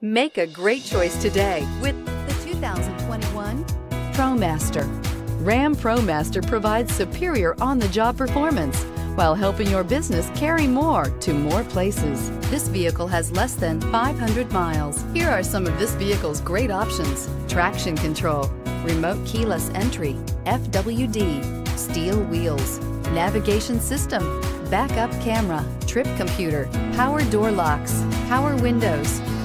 Make a great choice today with the 2021 ProMaster. Ram ProMaster provides superior on-the-job performance while helping your business carry more to more places. This vehicle has less than 500 miles. Here are some of this vehicle's great options: traction control, remote keyless entry, FWD, steel wheels, navigation system, backup camera, trip computer, power door locks, power windows,